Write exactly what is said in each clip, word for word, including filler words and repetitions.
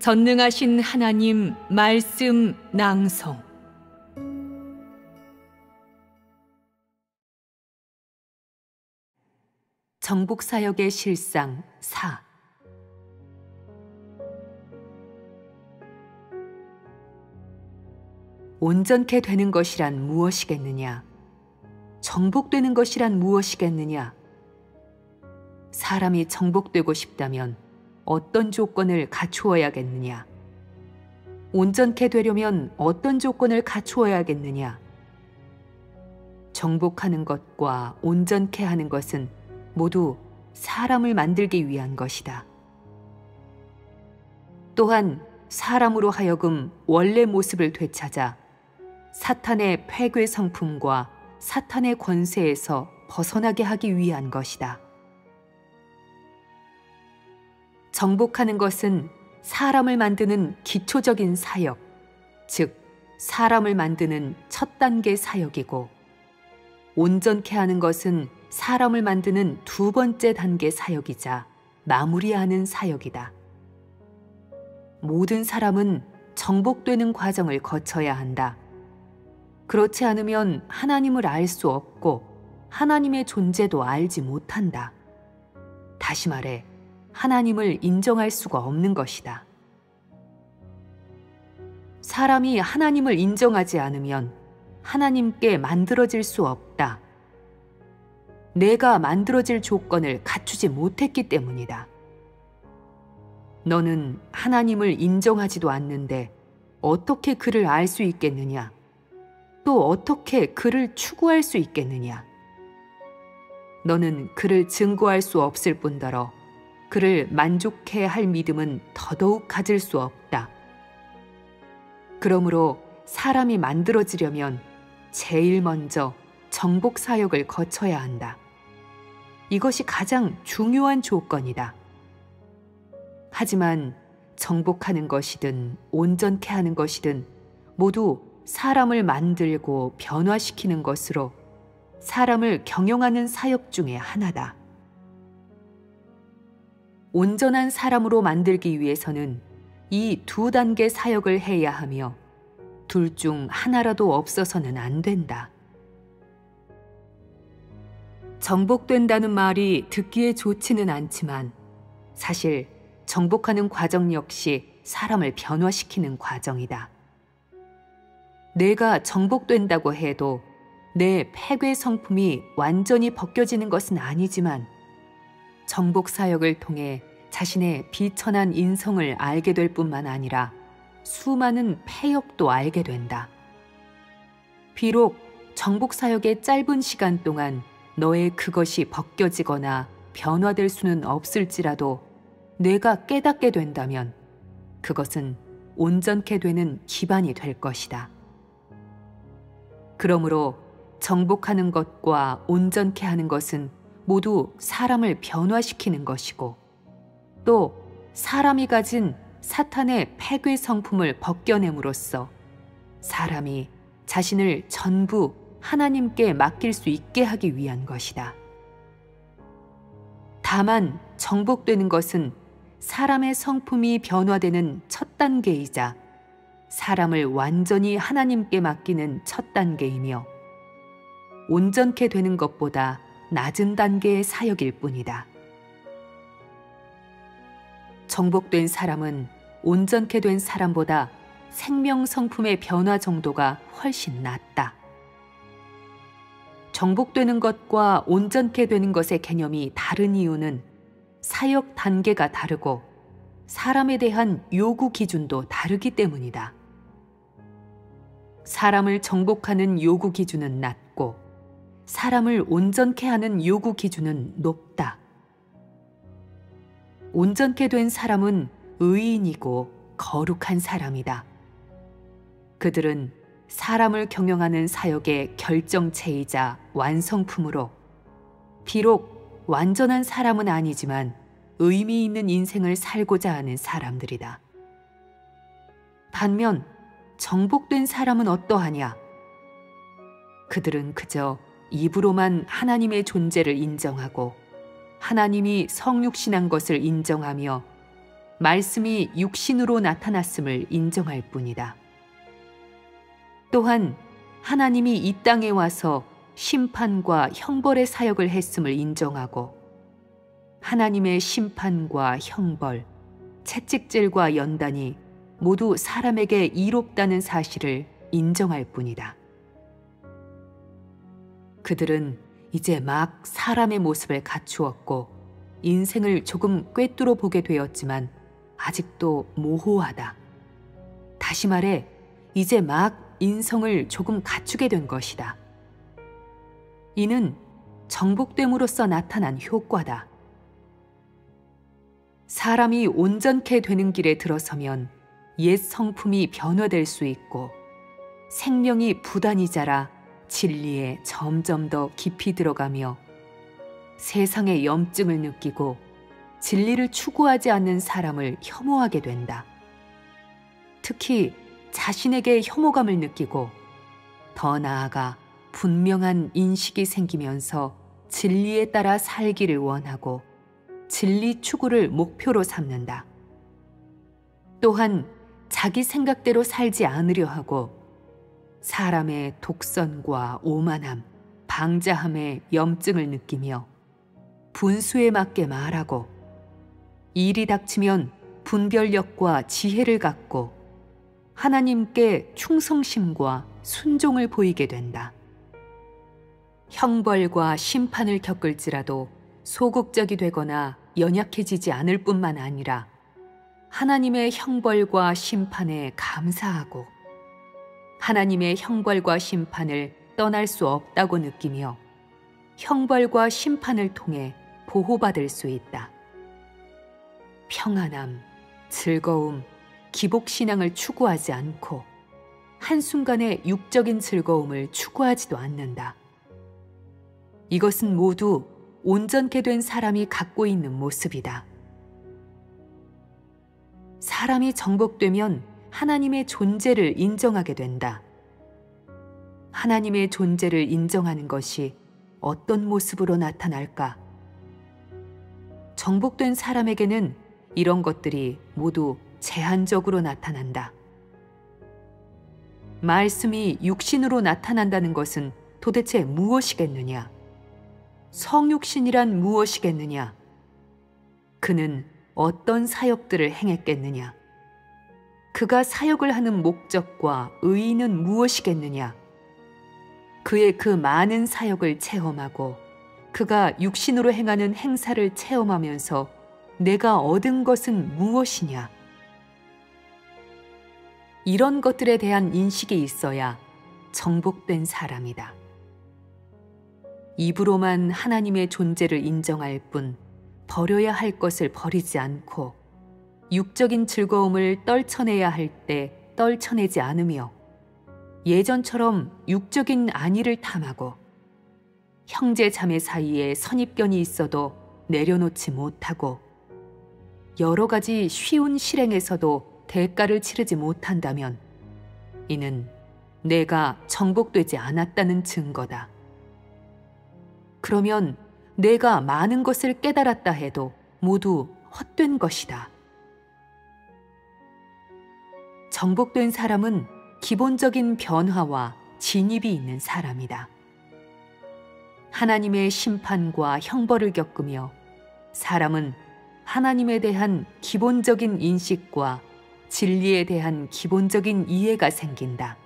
전능하신 하나님 말씀 낭송. 정복 사역의 실상 사. 온전케 되는 것이란 무엇이겠느냐? 정복되는 것이란 무엇이겠느냐? 사람이 정복되고 싶다면 어떤 조건을 갖추어야겠느냐? 온전케 되려면 어떤 조건을 갖추어야겠느냐? 정복하는 것과 온전케 하는 것은 모두 사람을 만들기 위한 것이다. 또한 사람으로 하여금 원래 모습을 되찾아 사탄의 폐괴 성품과 사탄의 권세에서 벗어나게 하기 위한 것이다. 정복하는 것은 사람을 만드는 기초적인 사역, 즉 사람을 만드는 첫 단계 사역이고, 온전케 하는 것은 사람을 만드는 두 번째 단계 사역이자 마무리하는 사역이다. 모든 사람은 정복되는 과정을 거쳐야 한다. 그렇지 않으면 하나님을 알 수 없고 하나님의 존재도 알지 못한다. 다시 말해, 하나님을 인정할 수가 없는 것이다. 사람이 하나님을 인정하지 않으면 하나님께 만들어질 수 없다. 내가 만들어질 조건을 갖추지 못했기 때문이다. 너는 하나님을 인정하지도 않는데 어떻게 그를 알 수 있겠느냐? 또 어떻게 그를 추구할 수 있겠느냐? 너는 그를 증거할 수 없을 뿐더러 그를 만족해 할 믿음은 더더욱 가질 수 없다. 그러므로 사람이 만들어지려면 제일 먼저 정복 사역을 거쳐야 한다. 이것이 가장 중요한 조건이다. 하지만 정복하는 것이든 온전케 하는 것이든 모두 사람을 만들고 변화시키는 것으로 사람을 경영하는 사역 중에 하나다. 온전한 사람으로 만들기 위해서는 이 두 단계 사역을 해야 하며 둘 중 하나라도 없어서는 안 된다. 정복된다는 말이 듣기에 좋지는 않지만 사실 정복하는 과정 역시 사람을 변화시키는 과정이다. 내가 정복된다고 해도 내 폐괴 성품이 완전히 벗겨지는 것은 아니지만 정복 사역을 통해 자신의 비천한 인성을 알게 될 뿐만 아니라 수많은 패역도 알게 된다. 비록 정복 사역의 짧은 시간 동안 너의 그것이 벗겨지거나 변화될 수는 없을지라도 내가 깨닫게 된다면 그것은 온전케 되는 기반이 될 것이다. 그러므로 정복하는 것과 온전케 하는 것은 모두 사람을 변화시키는 것이고, 또 사람이 가진 사탄의 폐괴 성품을 벗겨냄으로써 사람이 자신을 전부 하나님께 맡길 수 있게 하기 위한 것이다. 다만 정복되는 것은 사람의 성품이 변화되는 첫 단계이자 사람을 완전히 하나님께 맡기는 첫 단계이며 온전케 되는 것보다 낮은 단계의 사역일 뿐이다. 정복된 사람은 온전케 된 사람보다 생명 성품의 변화 정도가 훨씬 낮다. 정복되는 것과 온전케 되는 것의 개념이 다른 이유는 사역 단계가 다르고 사람에 대한 요구 기준도 다르기 때문이다. 사람을 정복하는 요구 기준은 낮고 사람을 온전케 하는 요구 기준은 높다. 온전케 된 사람은 의인이고 거룩한 사람이다. 그들은 사람을 경영하는 사역의 결정체이자 완성품으로 비록 완전한 사람은 아니지만 의미 있는 인생을 살고자 하는 사람들이다. 반면 정복된 사람은 어떠하냐? 그들은 그저 입으로만 하나님의 존재를 인정하고 하나님이 성육신한 것을 인정하며 말씀이 육신으로 나타났음을 인정할 뿐이다. 또한 하나님이 이 땅에 와서 심판과 형벌의 사역을 했음을 인정하고 하나님의 심판과 형벌, 채찍질과 연단이 모두 사람에게 이롭다는 사실을 인정할 뿐이다. 그들은 이제 막 사람의 모습을 갖추었고 인생을 조금 꿰뚫어 보게 되었지만 아직도 모호하다. 다시 말해 이제 막 인성을 조금 갖추게 된 것이다. 이는 정복됨으로써 나타난 효과다. 사람이 온전케 되는 길에 들어서면 옛 성품이 변화될 수 있고 생명이 부단히 자라 진리에 점점 더 깊이 들어가며 세상의 염증을 느끼고 진리를 추구하지 않는 사람을 혐오하게 된다. 특히 자신에게 혐오감을 느끼고 더 나아가 분명한 인식이 생기면서 진리에 따라 살기를 원하고 진리 추구를 목표로 삼는다. 또한 자기 생각대로 살지 않으려 하고 사람의 독선과 오만함, 방자함의 염증을 느끼며 분수에 맞게 말하고 일이 닥치면 분별력과 지혜를 갖고 하나님께 충성심과 순종을 보이게 된다. 형벌과 심판을 겪을지라도 소극적이 되거나 연약해지지 않을 뿐만 아니라 하나님의 형벌과 심판에 감사하고 하나님의 형벌과 심판을 떠날 수 없다고 느끼며 형벌과 심판을 통해 보호받을 수 있다. 평안함, 즐거움, 기복신앙을 추구하지 않고 한순간의 육적인 즐거움을 추구하지도 않는다. 이것은 모두 온전케 된 사람이 갖고 있는 모습이다. 사람이 정복되면 하나님의 존재를 인정하게 된다. 하나님의 존재를 인정하는 것이 어떤 모습으로 나타날까? 정복된 사람에게는 이런 것들이 모두 제한적으로 나타난다. 말씀이 육신으로 나타난다는 것은 도대체 무엇이겠느냐? 성육신이란 무엇이겠느냐? 그는 어떤 사역들을 행했겠느냐? 그가 사역을 하는 목적과 의의는 무엇이겠느냐? 그의 그 많은 사역을 체험하고 그가 육신으로 행하는 행사를 체험하면서 내가 얻은 것은 무엇이냐? 이런 것들에 대한 인식이 있어야 정복된 사람이다. 입으로만 하나님의 존재를 인정할 뿐 버려야 할 것을 버리지 않고 육적인 즐거움을 떨쳐내야 할 때 떨쳐내지 않으며 예전처럼 육적인 안위를 탐하고 형제 자매 사이에 선입견이 있어도 내려놓지 못하고 여러 가지 쉬운 실행에서도 대가를 치르지 못한다면 이는 내가 정복되지 않았다는 증거다. 그러면 내가 많은 것을 깨달았다 해도 모두 헛된 것이다. 정복된 사람은 기본적인 변화와 진입이 있는 사람이다. 하나님의 심판과 형벌을 겪으며 사람은 하나님에 대한 기본적인 인식과 진리에 대한 기본적인 이해가 생긴다.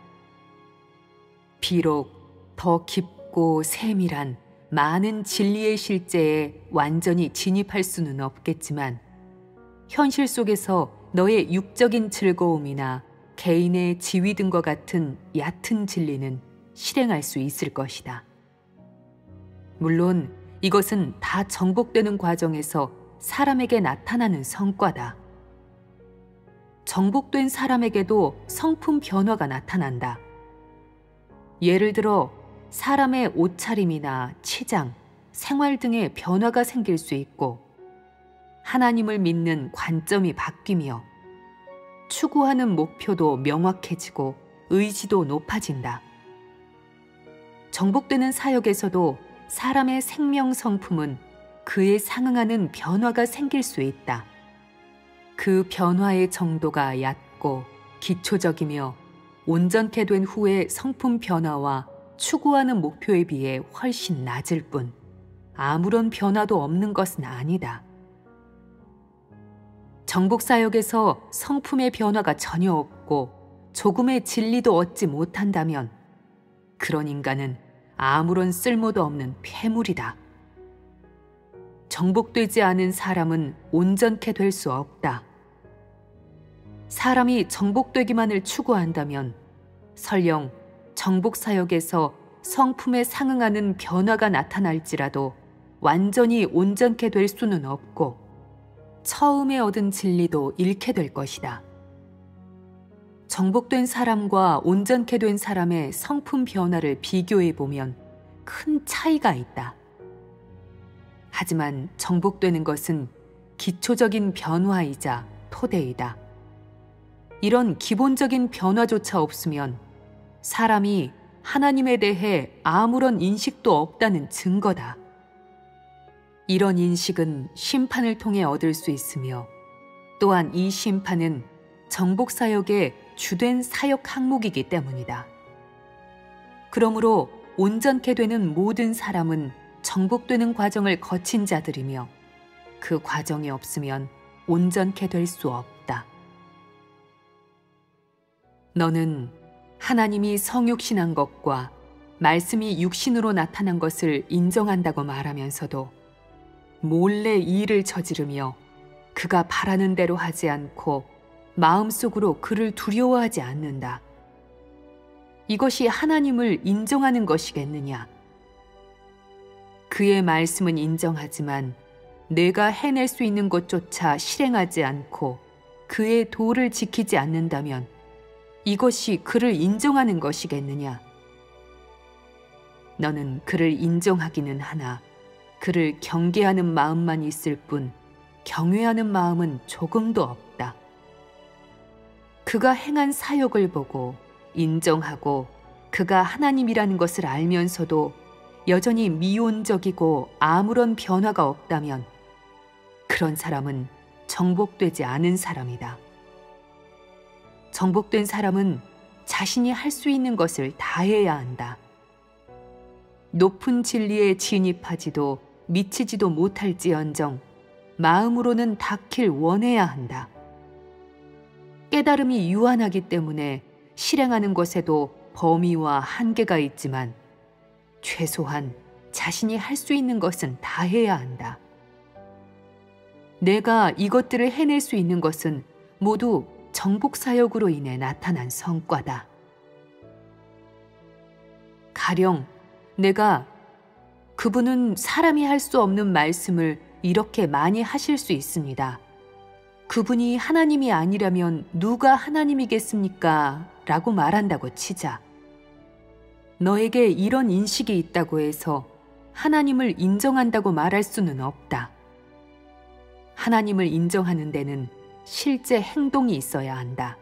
비록 더 깊고 세밀한 많은 진리의 실제에 완전히 진입할 수는 없겠지만 현실 속에서 너의 육적인 즐거움이나 개인의 지위 등과 같은 얕은 진리는 실행할 수 있을 것이다. 물론 이것은 다 정복되는 과정에서 사람에게 나타나는 성과다. 정복된 사람에게도 성품 변화가 나타난다. 예를 들어 사람의 옷차림이나 치장, 생활 등의 변화가 생길 수 있고 하나님을 믿는 관점이 바뀌며 추구하는 목표도 명확해지고 의지도 높아진다. 정복되는 사역에서도 사람의 생명 성품은 그에 상응하는 변화가 생길 수 있다. 그 변화의 정도가 얕고 기초적이며 온전케 된 후의 성품 변화와 추구하는 목표에 비해 훨씬 낮을 뿐 아무런 변화도 없는 것은 아니다. 정복 사역에서 성품의 변화가 전혀 없고 조금의 진리도 얻지 못한다면 그런 인간은 아무런 쓸모도 없는 폐물이다. 정복되지 않은 사람은 온전케 될 수 없다. 사람이 정복되기만을 추구한다면 설령 정복 사역에서 성품에 상응하는 변화가 나타날지라도 완전히 온전케 될 수는 없고 처음에 얻은 진리도 잃게 될 것이다. 정복된 사람과 온전케 된 사람의 성품 변화를 비교해 보면 큰 차이가 있다. 하지만 정복되는 것은 기초적인 변화이자 토대이다. 이런 기본적인 변화조차 없으면 사람이 하나님에 대해 아무런 인식도 없다는 증거다. 이런 인식은 심판을 통해 얻을 수 있으며 또한 이 심판은 정복 사역의 주된 사역 항목이기 때문이다. 그러므로 온전케 되는 모든 사람은 정복되는 과정을 거친 자들이며 그 과정이 없으면 온전케 될 수 없다. 너는 하나님이 성육신한 것과 말씀이 육신으로 나타난 것을 인정한다고 말하면서도 몰래 일을 저지르며 그가 바라는 대로 하지 않고 마음속으로 그를 두려워하지 않는다. 이것이 하나님을 인정하는 것이겠느냐? 그의 말씀은 인정하지만 내가 해낼 수 있는 것조차 실행하지 않고 그의 도를 지키지 않는다면 이것이 그를 인정하는 것이겠느냐? 너는 그를 인정하기는 하나 그를 경계하는 마음만 있을 뿐 경외하는 마음은 조금도 없다. 그가 행한 사역을 보고 인정하고 그가 하나님이라는 것을 알면서도 여전히 미온적이고 아무런 변화가 없다면 그런 사람은 정복되지 않은 사람이다. 정복된 사람은 자신이 할 수 있는 것을 다 해야 한다. 높은 진리에 진입하지도 미치지도 못할지언정 마음으로는 닿길 원해야 한다. 깨달음이 유한하기 때문에 실행하는 것에도 범위와 한계가 있지만 최소한 자신이 할 수 있는 것은 다 해야 한다. 내가 이것들을 해낼 수 있는 것은 모두 정복 사역으로 인해 나타난 성과다. 가령 내가 그분은 사람이 할 수 없는 말씀을 이렇게 많이 하실 수 있습니다. 그분이 하나님이 아니라면 누가 하나님이겠습니까? 라고 말한다고 치자. 너에게 이런 인식이 있다고 해서 하나님을 인정한다고 말할 수는 없다. 하나님을 인정하는 데는 실제 행동이 있어야 한다.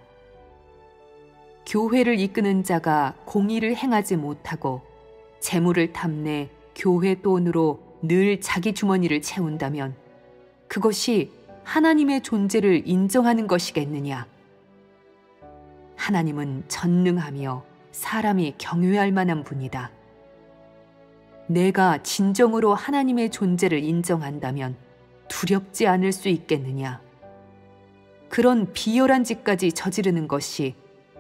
교회를 이끄는 자가 공의를 행하지 못하고 재물을 탐내 교회 돈으로 늘 자기 주머니를 채운다면 그것이 하나님의 존재를 인정하는 것이겠느냐? 하나님은 전능하며 사람이 경외할 만한 분이다. 내가 진정으로 하나님의 존재를 인정한다면 두렵지 않을 수 있겠느냐? 그런 비열한 짓까지 저지르는 것이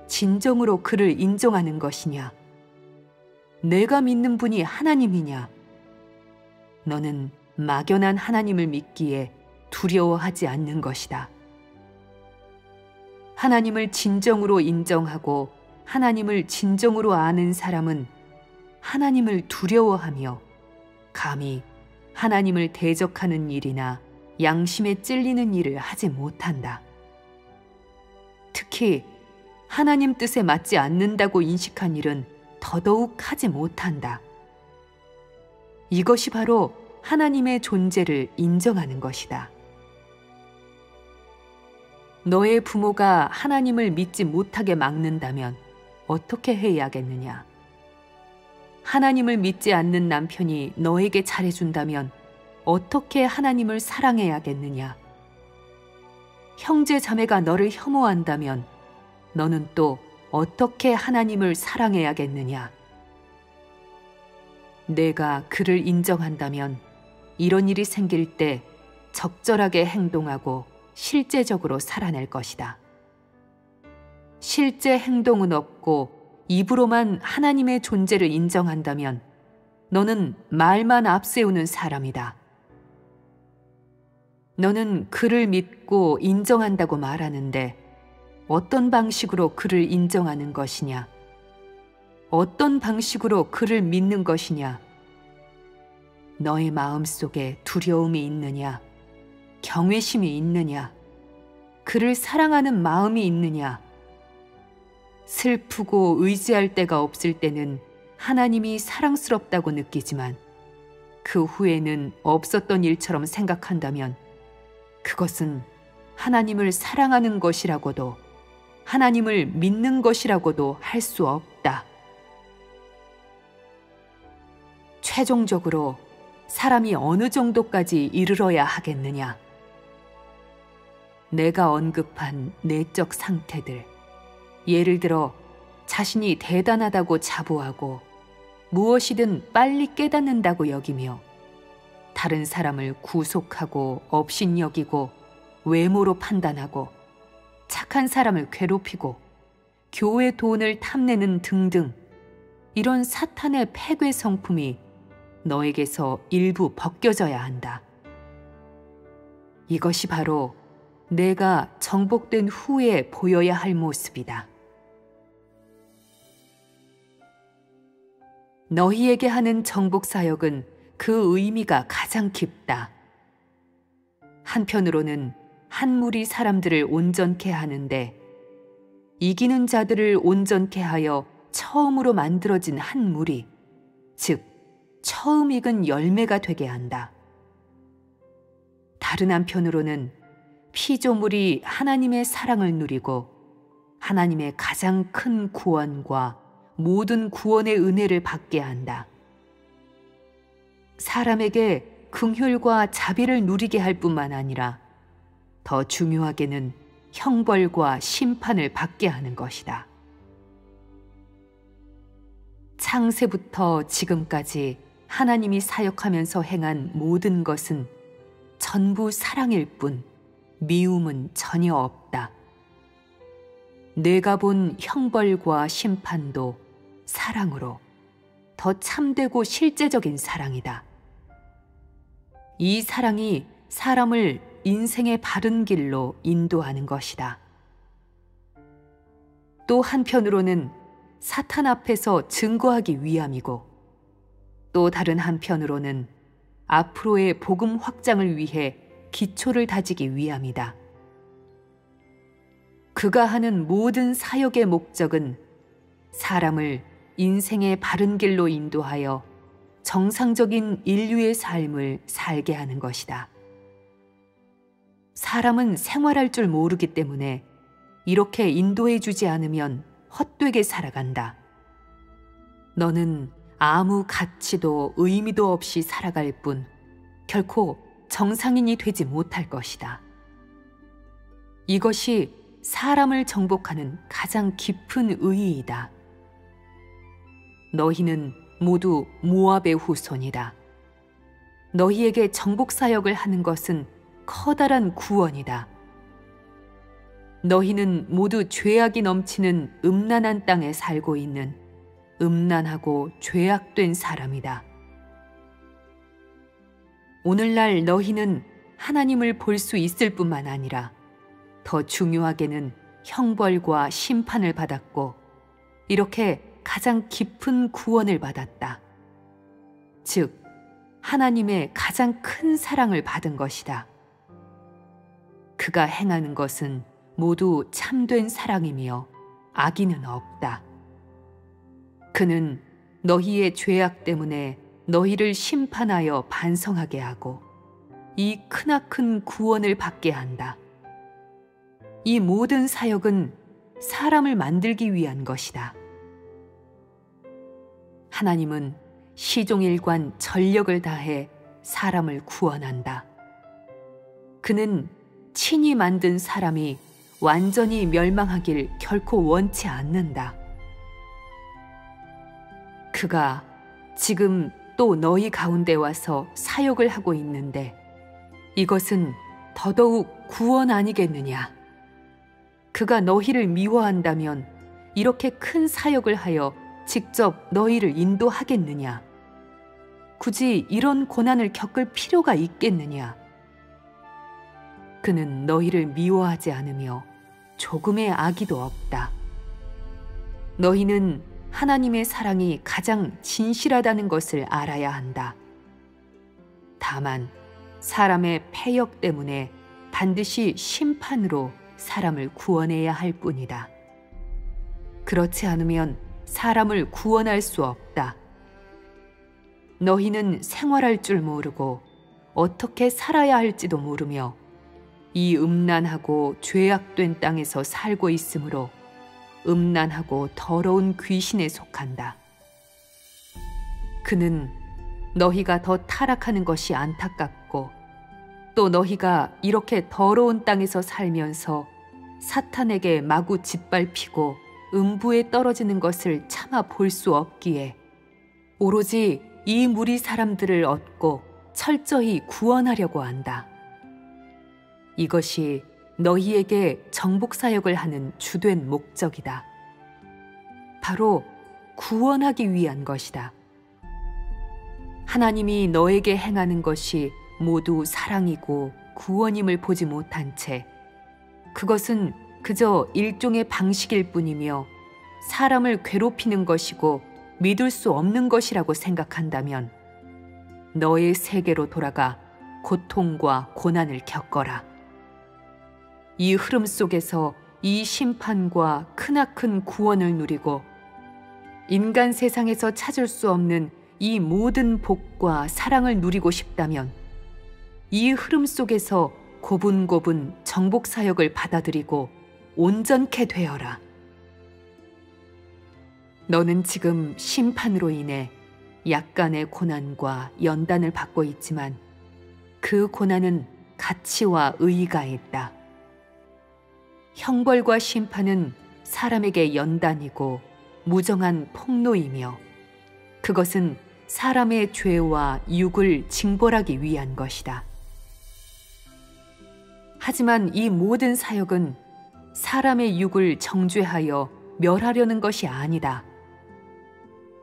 진정으로 그를 인정하는 것이냐? 내가 믿는 분이 하나님이냐? 너는 막연한 하나님을 믿기에 두려워하지 않는 것이다. 하나님을 진정으로 인정하고 하나님을 진정으로 아는 사람은 하나님을 두려워하며 감히 하나님을 대적하는 일이나 양심에 찔리는 일을 하지 못한다. 특히 하나님 뜻에 맞지 않는다고 인식한 일은 더더욱 하지 못한다. 이것이 바로 하나님의 존재를 인정하는 것이다. 너의 부모가 하나님을 믿지 못하게 막는다면 어떻게 해야겠느냐? 하나님을 믿지 않는 남편이 너에게 잘해준다면 어떻게 하나님을 사랑해야겠느냐? 형제 자매가 너를 혐오한다면 너는 또 어떻게 하나님을 사랑해야겠느냐? 내가 그를 인정한다면 이런 일이 생길 때 적절하게 행동하고 실제적으로 살아낼 것이다. 실제 행동은 없고 입으로만 하나님의 존재를 인정한다면 너는 말만 앞세우는 사람이다. 너는 그를 믿고 인정한다고 말하는데 어떤 방식으로 그를 인정하는 것이냐? 어떤 방식으로 그를 믿는 것이냐? 너의 마음속에 두려움이 있느냐? 경외심이 있느냐? 그를 사랑하는 마음이 있느냐? 슬프고 의지할 데가 없을 때는 하나님이 사랑스럽다고 느끼지만 그 후에는 없었던 일처럼 생각한다면 그것은 하나님을 사랑하는 것이라고도 하나님을 믿는 것이라고도 할 수 없다. 최종적으로 사람이 어느 정도까지 이르러야 하겠느냐? 내가 언급한 내적 상태들, 예를 들어 자신이 대단하다고 자부하고 무엇이든 빨리 깨닫는다고 여기며 다른 사람을 구속하고 업신여기고 외모로 판단하고 착한 사람을 괴롭히고 교회 돈을 탐내는 등등, 이런 사탄의 패괴 성품이 너에게서 일부 벗겨져야 한다. 이것이 바로 내가 정복된 후에 보여야 할 모습이다. 너희에게 하는 정복 사역은 그 의미가 가장 깊다. 한편으로는 한 무리 사람들을 온전케 하는데 이기는 자들을 온전케 하여 처음으로 만들어진 한 무리, 즉 처음 익은 열매가 되게 한다. 다른 한편으로는 피조물이 하나님의 사랑을 누리고 하나님의 가장 큰 구원과 모든 구원의 은혜를 받게 한다. 사람에게 긍휼과 자비를 누리게 할 뿐만 아니라 더 중요하게는 형벌과 심판을 받게 하는 것이다. 창세부터 지금까지 하나님이 사역하면서 행한 모든 것은 전부 사랑일 뿐 미움은 전혀 없다. 내가 본 형벌과 심판도 사랑으로, 더 참되고 실제적인 사랑이다. 이 사랑이 사람을 인생의 바른 길로 인도하는 것이다. 또 한편으로는 사탄 앞에서 증거하기 위함이고, 또 다른 한편으로는 앞으로의 복음 확장을 위해 기초를 다지기 위함이다. 그가 하는 모든 사역의 목적은 사람을 인생의 바른 길로 인도하여 정상적인 인류의 삶을 살게 하는 것이다. 사람은 생활할 줄 모르기 때문에 이렇게 인도해 주지 않으면 헛되게 살아간다. 너는 아무 가치도 의미도 없이 살아갈 뿐 결코 정상인이 되지 못할 것이다. 이것이 사람을 정복하는 가장 깊은 의의이다. 너희는 모두 모압의 후손이다. 너희에게 정복 사역을 하는 것은 커다란 구원이다. 너희는 모두 죄악이 넘치는 음란한 땅에 살고 있는 음란하고 죄악된 사람이다. 오늘날 너희는 하나님을 볼 수 있을 뿐만 아니라 더 중요하게는 형벌과 심판을 받았고 이렇게 가장 깊은 구원을 받았다. 즉, 하나님의 가장 큰 사랑을 받은 것이다. 그가 행하는 것은 모두 참된 사랑이며 악의는 없다. 그는 너희의 죄악 때문에 너희를 심판하여 반성하게 하고 이 크나큰 구원을 받게 한다. 이 모든 사역은 사람을 만들기 위한 것이다. 하나님은 시종일관 전력을 다해 사람을 구원한다. 그는 친히 만든 사람이 완전히 멸망하길 결코 원치 않는다. 그가 지금 또 너희 가운데 와서 사역을 하고 있는데 이것은 더더욱 구원 아니겠느냐. 그가 너희를 미워한다면 이렇게 큰 사역을 하여 직접 너희를 인도하겠느냐. 굳이 이런 고난을 겪을 필요가 있겠느냐. 그는 너희를 미워하지 않으며 조금의 악의도 없다. 너희는 하나님의 사랑이 가장 진실하다는 것을 알아야 한다. 다만 사람의 패역 때문에 반드시 심판으로 사람을 구원해야 할 뿐이다. 그렇지 않으면 사람을 구원할 수 없다. 너희는 생활할 줄 모르고 어떻게 살아야 할지도 모르며 이 음란하고 죄악된 땅에서 살고 있으므로 음란하고 더러운 귀신에 속한다. 그는 너희가 더 타락하는 것이 안타깝고 또 너희가 이렇게 더러운 땅에서 살면서 사탄에게 마구 짓밟히고 음부에 떨어지는 것을 차마 볼 수 없기에 오로지 이 무리 사람들을 얻고 철저히 구원하려고 한다. 이것이 너희에게 정복 사역을 하는 주된 목적이다. 바로 구원하기 위한 것이다. 하나님이 너에게 행하는 것이 모두 사랑이고 구원임을 보지 못한 채 그것은 그저 일종의 방식일 뿐이며 사람을 괴롭히는 것이고 믿을 수 없는 것이라고 생각한다면 너의 세계로 돌아가 고통과 고난을 겪어라. 이 흐름 속에서 이 심판과 크나큰 구원을 누리고 인간 세상에서 찾을 수 없는 이 모든 복과 사랑을 누리고 싶다면 이 흐름 속에서 고분고분 정복 사역을 받아들이고 온전케 되어라. 너는 지금 심판으로 인해 약간의 고난과 연단을 받고 있지만 그 고난은 가치와 의의가 있다. 형벌과 심판은 사람에게 연단이고 무정한 폭로이며 그것은 사람의 죄와 육을 징벌하기 위한 것이다. 하지만 이 모든 사역은 사람의 육을 정죄하여 멸하려는 것이 아니다.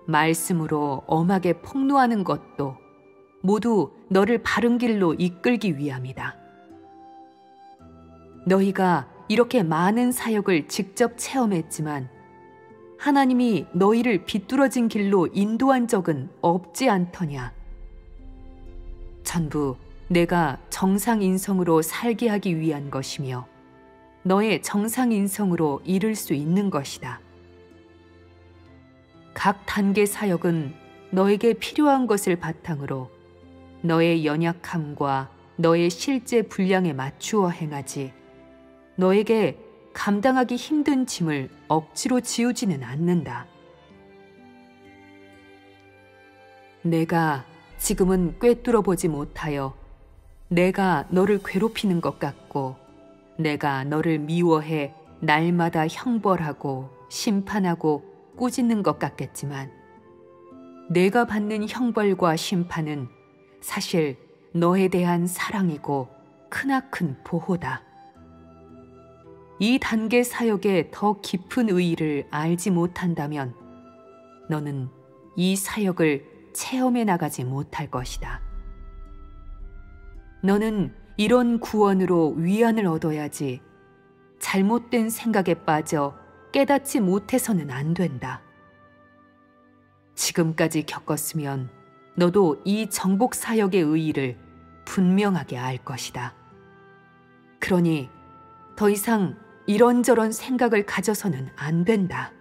말씀으로 엄하게 폭로하는 것도 모두 너를 바른 길로 이끌기 위함이다. 너희가 이렇게 많은 사역을 직접 체험했지만 하나님이 너희를 비뚤어진 길로 인도한 적은 없지 않더냐. 전부 내가 정상인성으로 살게 하기 위한 것이며 너의 정상인성으로 이룰 수 있는 것이다. 각 단계 사역은 너에게 필요한 것을 바탕으로 너의 연약함과 너의 실제 분량에 맞추어 행하지 너에게 감당하기 힘든 짐을 억지로 지우지는 않는다. 내가 지금은 꿰뚫어보지 못하여 내가 너를 괴롭히는 것 같고 내가 너를 미워해 날마다 형벌하고 심판하고 꾸짖는 것 같겠지만 내가 받는 형벌과 심판은 사실 너에 대한 사랑이고 크나큰 보호다. 이 단계 사역의 더 깊은 의의를 알지 못한다면 너는 이 사역을 체험해 나가지 못할 것이다. 너는 이런 구원으로 위안을 얻어야지 잘못된 생각에 빠져 깨닫지 못해서는 안 된다. 지금까지 겪었으면 너도 이 정복 사역의 의의를 분명하게 알 것이다. 그러니 더 이상 이런저런 생각을 가져서는 안 된다.